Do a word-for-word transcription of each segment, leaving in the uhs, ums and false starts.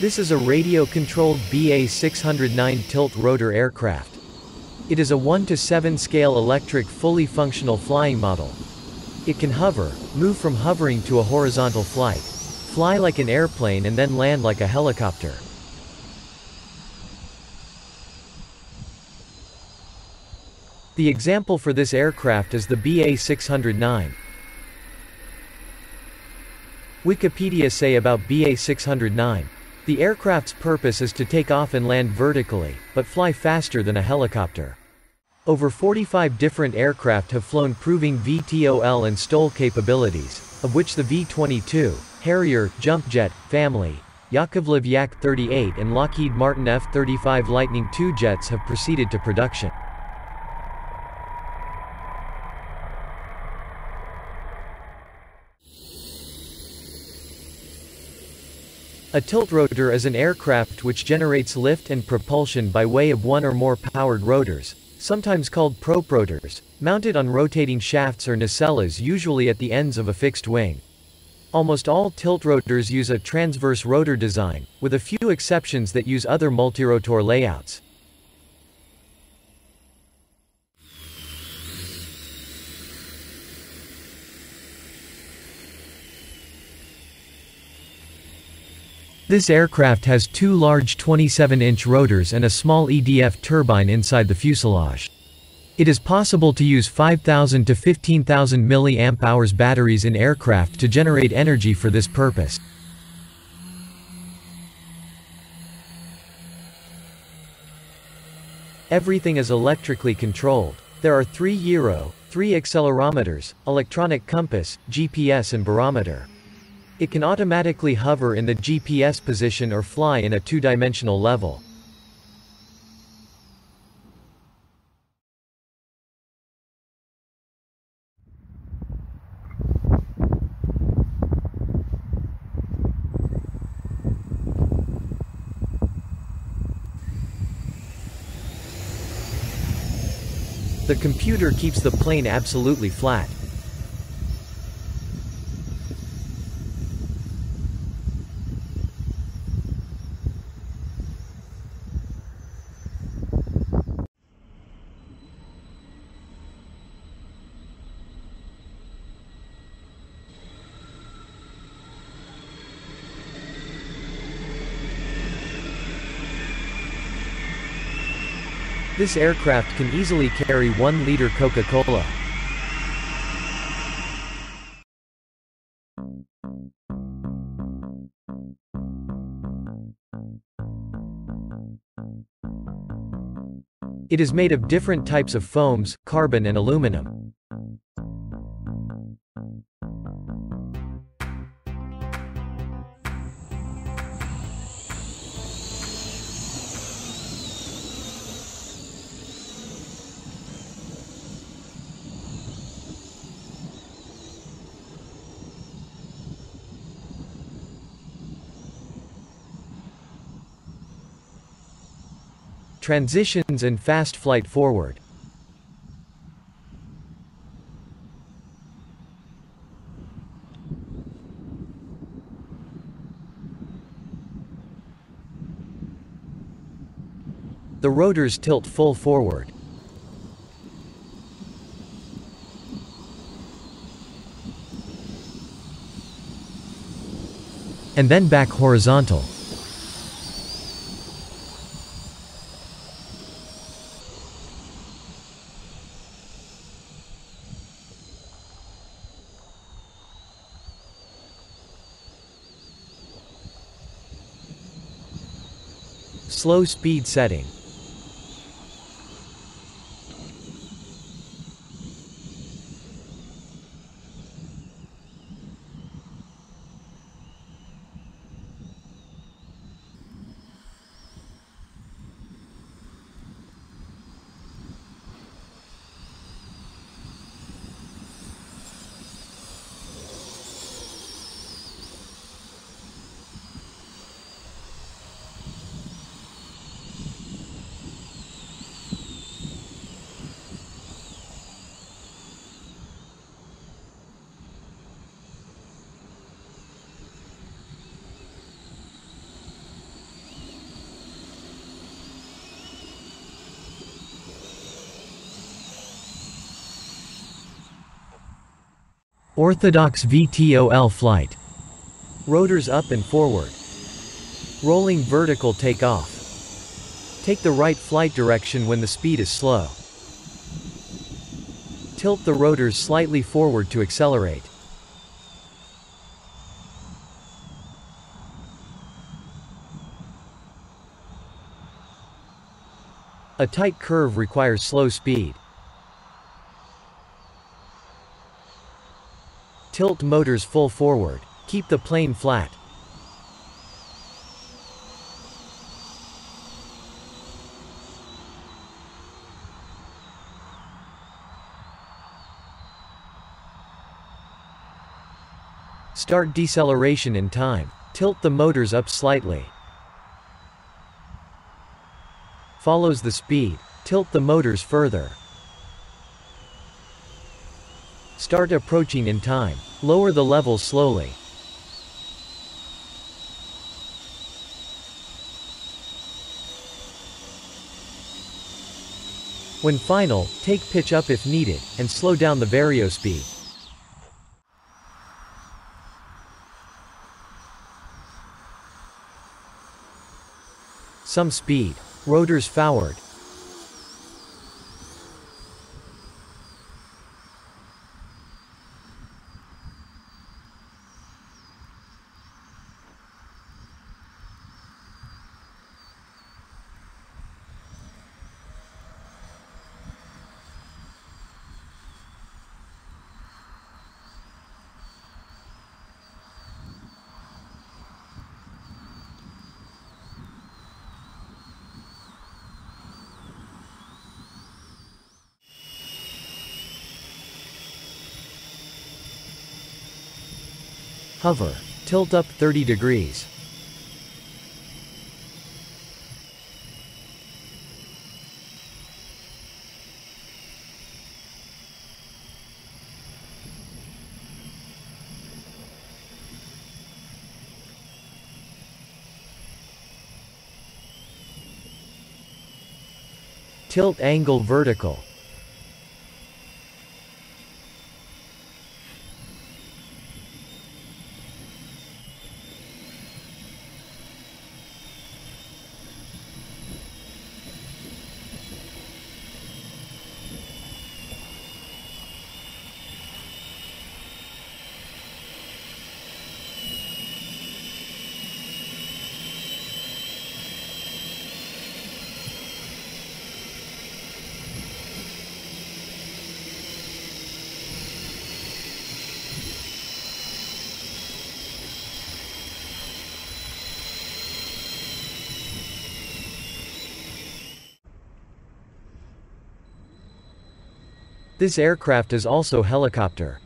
This is a radio-controlled B A six oh nine tilt-rotor aircraft. It is a one to seven scale electric fully functional flying model. It can hover, move from hovering to a horizontal flight, fly like an airplane and then land like a helicopter. The example for this aircraft is the B A six oh nine. Wikipedia say about B A six oh nine. The aircraft's purpose is to take off and land vertically, but fly faster than a helicopter. Over forty-five different aircraft have flown proving V T O L and S T O L capabilities, of which the V twenty-two, Harrier, Jump Jet, family, Yakovlev Yak thirty-eight and Lockheed Martin F thirty-five Lightning two jets have proceeded to production. A tiltrotor is an aircraft which generates lift and propulsion by way of one or more powered rotors, sometimes called proprotors, mounted on rotating shafts or nacelles, usually at the ends of a fixed wing. Almost all tiltrotors use a transverse rotor design, with a few exceptions that use other multirotor layouts. This aircraft has two large twenty-seven inch rotors and a small E D F turbine inside the fuselage. It is possible to use five thousand to fifteen thousand milliamp hours batteries in aircraft to generate energy for this purpose. Everything is electrically controlled. There are three gyro, three accelerometers, electronic compass, G P S and barometer. It can automatically hover in the G P S position or fly in a two-dimensional level. The computer keeps the plane absolutely flat. This aircraft can easily carry one liter Coca-Cola. It is made of different types of foams, carbon and aluminum. Transitions and fast flight forward. The rotors tilt full forward. And then back horizontal. Slow speed setting. Orthodox V T O L flight. Rotors up and forward. Rolling vertical takeoff. Take the right flight direction when the speed is slow. Tilt the rotors slightly forward to accelerate. A tight curve requires slow speed. Tilt motors full forward. Keep the plane flat. Start deceleration in time. Tilt the motors up slightly. Follows the speed. Tilt the motors further. Start approaching in time. Lower the level slowly. When final, take pitch up if needed, and slow down the vario speed. Some speed. Rotors forward. Hover. Tilt up thirty degrees. Tilt angle vertical. This aircraft is also helicopter.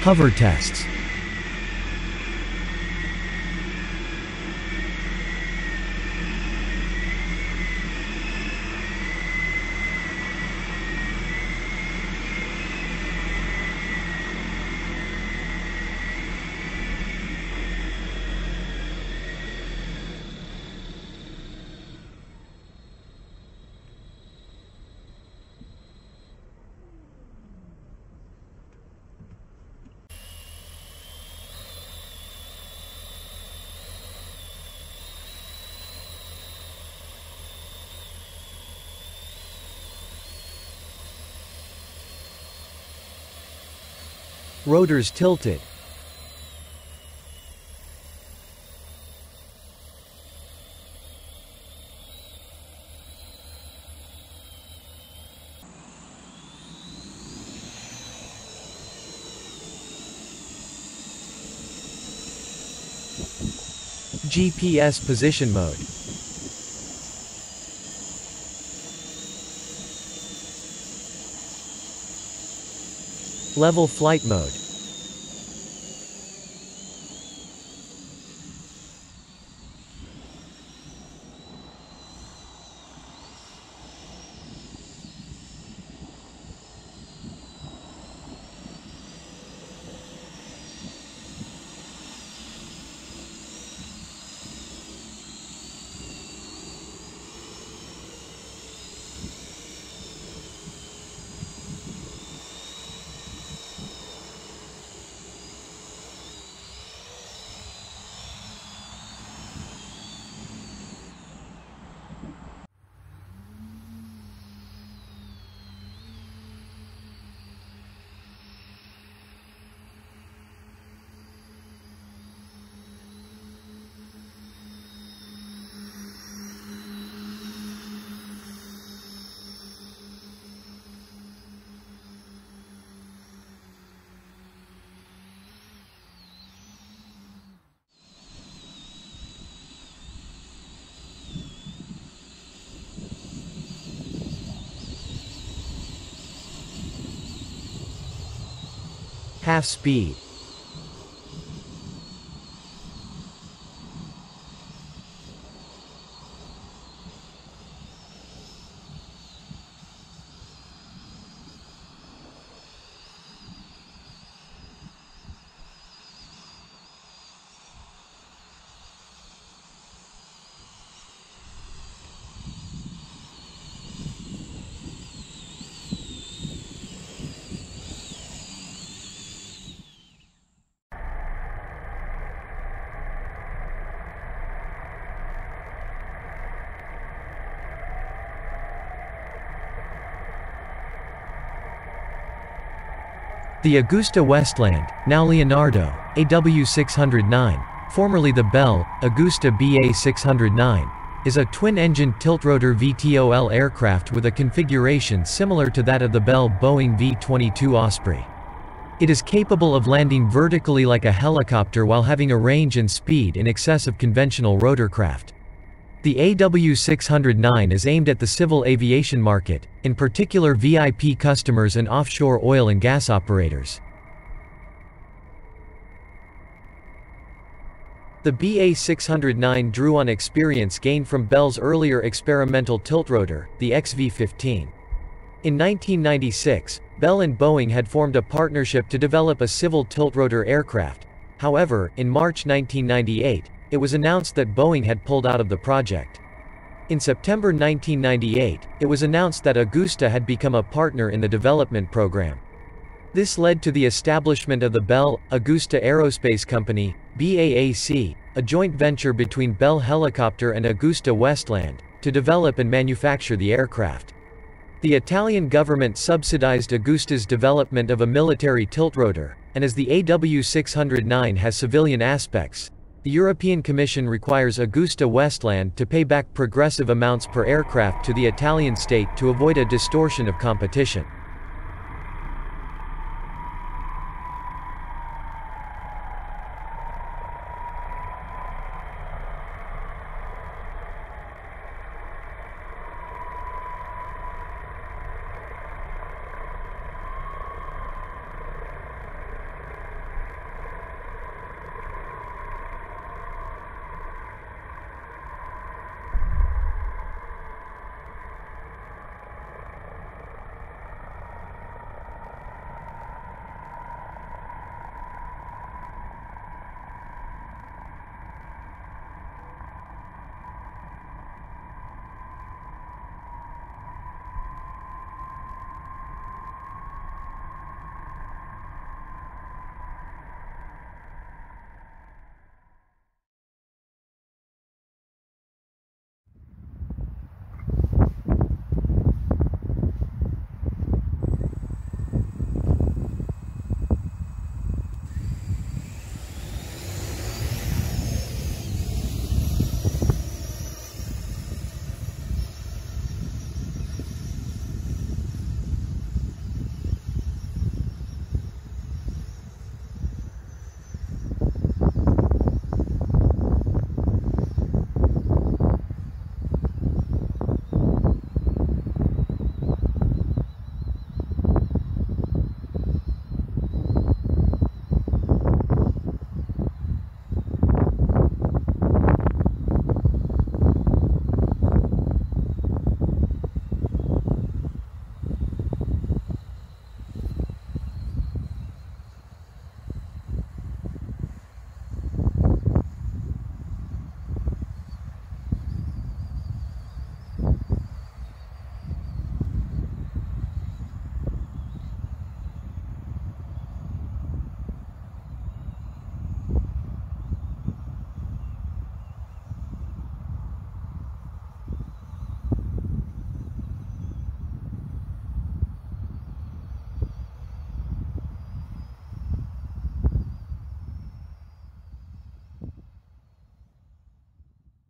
Hover tests. Rotors tilted. G P S position mode. Level flight mode. half speed. The AgustaWestland, now Leonardo, A W six oh nine, formerly the Bell-Agusta B A six oh nine, is a twin-engine tiltrotor V T O L aircraft with a configuration similar to that of the Bell Boeing V twenty-two Osprey. It is capable of landing vertically like a helicopter while having a range and speed in excess of conventional rotorcraft. The A W six oh nine is aimed at the civil aviation market, in particular V I P customers and offshore oil and gas operators. The B A six oh nine drew on experience gained from Bell's earlier experimental tiltrotor, the X V fifteen. In nineteen ninety-six, Bell and Boeing had formed a partnership to develop a civil tiltrotor aircraft. However, in March nineteen ninety-eight, it was announced that Boeing had pulled out of the project. In September nineteen ninety-eight, it was announced that Agusta had become a partner in the development program. This led to the establishment of the Bell-Agusta Aerospace Company, B A A C, a joint venture between Bell Helicopter and AgustaWestland, to develop and manufacture the aircraft. The Italian government subsidized Agusta's development of a military tiltrotor, and as the A W six oh nine has civilian aspects, the European Commission requires AgustaWestland to pay back progressive amounts per aircraft to the Italian state to avoid a distortion of competition.